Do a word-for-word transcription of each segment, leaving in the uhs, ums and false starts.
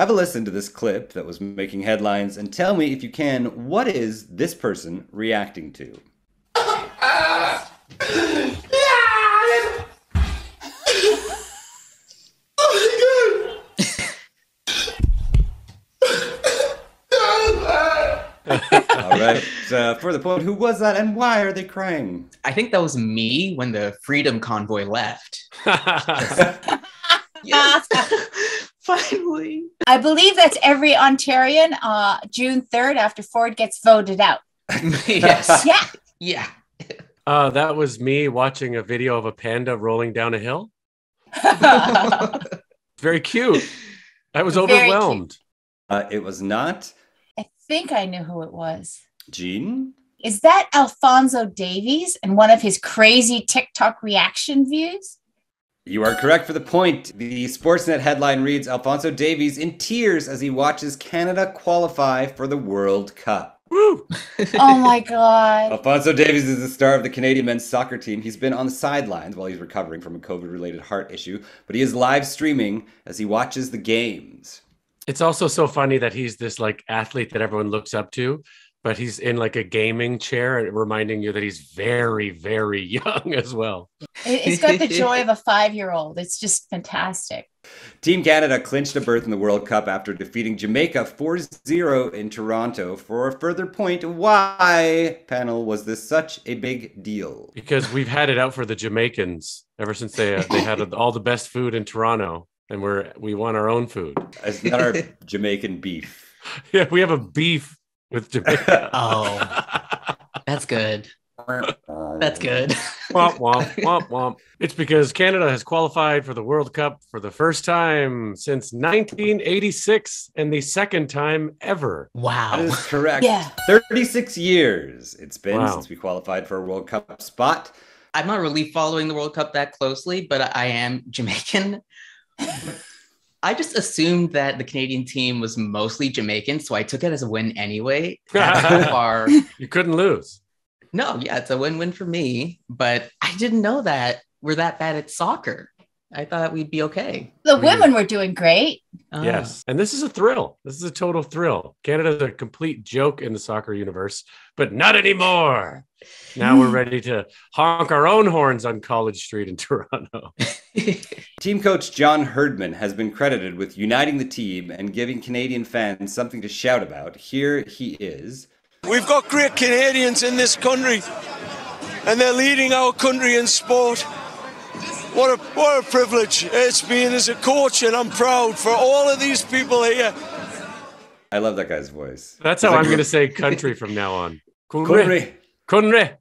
Have a listen to this clip that was making headlines and tell me, if you can, what is this person reacting to? Right. Uh, for the point, who was that and why are they crying? I think that was me when the Freedom Convoy left. Yes. Finally. I believe that's every Ontarian uh, June third after Ford gets voted out. Yes. Yeah. Yeah. Uh, that was me watching a video of a panda rolling down a hill. Very cute. I was Very overwhelmed. Uh, it was not. I think I knew who it was. Jean? Is that Alphonso Davies and one of his crazy TikTok reaction views? You are correct for the point. The Sportsnet headline reads, Alphonso Davies in tears as he watches Canada qualify for the World Cup. Woo! Oh my God. Alphonso Davies is the star of the Canadian men's soccer team. He's been on the sidelines while he's recovering from a COVID-related heart issue, but he is live streaming as he watches the games. It's also so funny that he's this like athlete that everyone looks up to, but he's in like a gaming chair and reminding you that he's very, very young as well. It's got the joy of a five-year-old. It's just fantastic. Team Canada clinched a berth in the World Cup after defeating Jamaica four zero in Toronto. For a further point, why, panel, was this such a big deal? Because we've had it out for the Jamaicans ever since they uh, they had all the best food in Toronto, and we're we want our own food. It's not our Jamaican beef. Yeah, we have a beef with Jamaica. Oh, that's good. That's good. Womp, womp, womp, womp. It's because Canada has qualified for the World Cup for the first time since nineteen eighty-six and the second time ever. Wow. That is correct. Yeah. thirty-six years it's been wow. since we qualified for a World Cup spot. I'm not really following the World Cup that closely, but I am Jamaican. I just assumed that the Canadian team was mostly Jamaican, so I took it as a win anyway. Far... You couldn't lose. No, yeah, it's a win-win for me, but I didn't know that we're that bad at soccer. I thought we'd be okay. The women were doing great. Yes, and this is a thrill. This is a total thrill. Canada's a complete joke in the soccer universe, but not anymore. Now we're ready to honk our own horns on College Street in Toronto. Team coach John Herdman has been credited with uniting the team and giving Canadian fans something to shout about. Here he is. We've got great Canadians in this country, and they're leading our country in sport. What a, what a privilege it's been as a coach, and I'm proud for all of these people here. I love that guy's voice. That's how I'm going to say country from now on. Country. Country.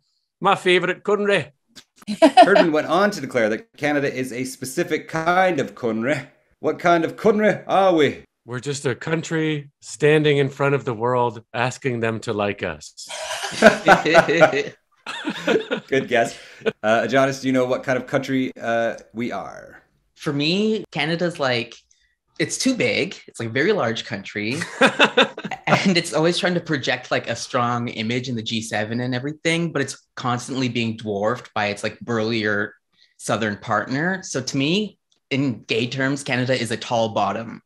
My favorite country. Herdman went on to declare that Canada is a specific kind of country. What kind of country are we? We're just a country standing in front of the world asking them to like us. Good guess. Uh, Adonis, do you know what kind of country uh, we are? For me, Canada's like, it's too big. It's like a very large country. And it's always trying to project like a strong image in the G seven and everything, but it's constantly being dwarfed by its like burlier southern partner. So to me, in gay terms, Canada is a tall bottom.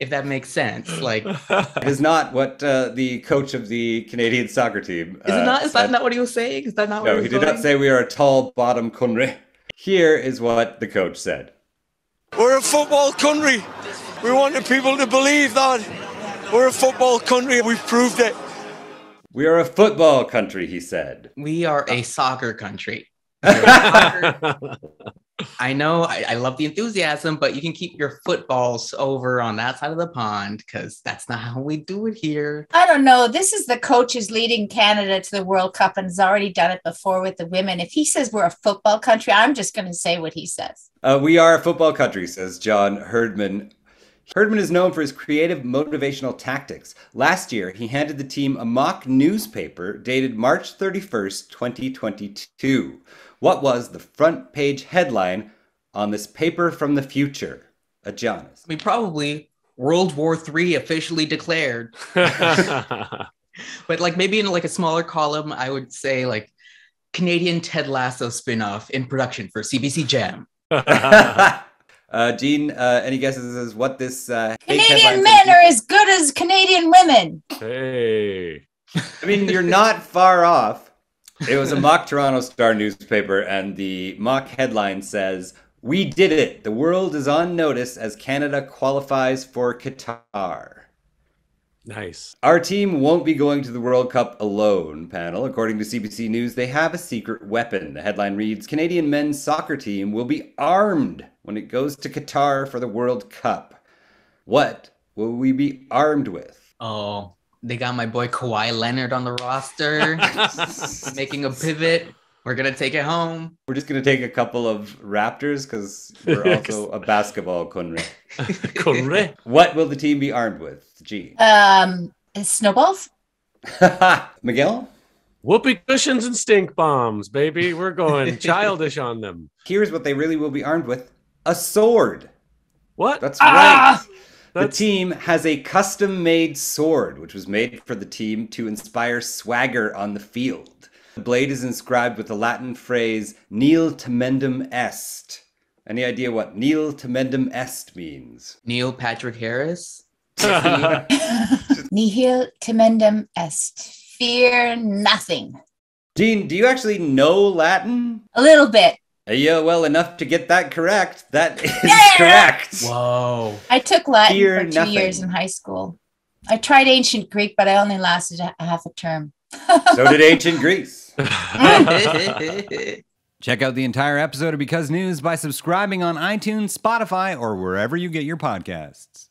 If that makes sense. Like, it is not what uh, the coach of the Canadian soccer team uh, is it not is said. That not what he was saying? Is that not no, what he, he did going? Not say we are a tall bottom country. Here is what the coach said. We're a football country. We want the people to believe that we're a football country. We've proved it. We are a football country, he said. We are a soccer country. I know, I, I love the enthusiasm, but you can keep your footballs over on that side of the pond because that's not how we do it here. I don't know. This is the coach who's leading Canada to the World Cup and has already done it before with the women. If he says we're a football country, I'm just going to say what he says. Uh, we are a football country, says John Herdman. Herdman is known for his creative motivational tactics. Last year, he handed the team a mock newspaper dated March thirty-first, twenty twenty-two. What was the front page headline on this paper from the future? Adonis. I mean, probably World War Three officially declared. But like maybe in like a smaller column, I would say like Canadian Ted Lasso spinoff in production for C B C Gem. Uh, Jean, uh, any guesses as what this uh, Canadian men are as good as Canadian women? Hey, I mean, you're not far off. It was a mock Toronto Star newspaper, and the mock headline says, "We did it. The world is on notice as Canada qualifies for Qatar." Nice. Our team won't be going to the World Cup alone, panel. According to C B C News, they have a secret weapon. The headline reads, Canadian men's soccer team will be armed when it goes to Qatar for the World Cup. What will we be armed with? Oh, they got my boy Kawhi Leonard on the roster. Making a pivot. We're going to take it home. We're just going to take a couple of Raptors because we're also a basketball conre. Conre. What will the team be armed with? Gee. Um, snowballs? Miguel? Whoopee cushions and stink bombs, baby. We're going childish on them. Here's what they really will be armed with. A sword. What? That's ah! right. The team has a custom-made sword, which was made for the team to inspire swagger on the field. The blade is inscribed with the Latin phrase Nihil Timendum Est. Any idea what Nihil Timendum Est means? Neil Patrick Harris? Nihil Timendum Est. Fear nothing. Dean, do you actually know Latin? A little bit. Yeah, well, enough to get that correct. That is yeah! correct. Whoa. I took Latin Fear for two nothing. years in high school. I tried ancient Greek, but I only lasted a half a term. So did ancient Greece. Check out the entire episode of Because News by subscribing on iTunes, Spotify, or wherever you get your podcasts.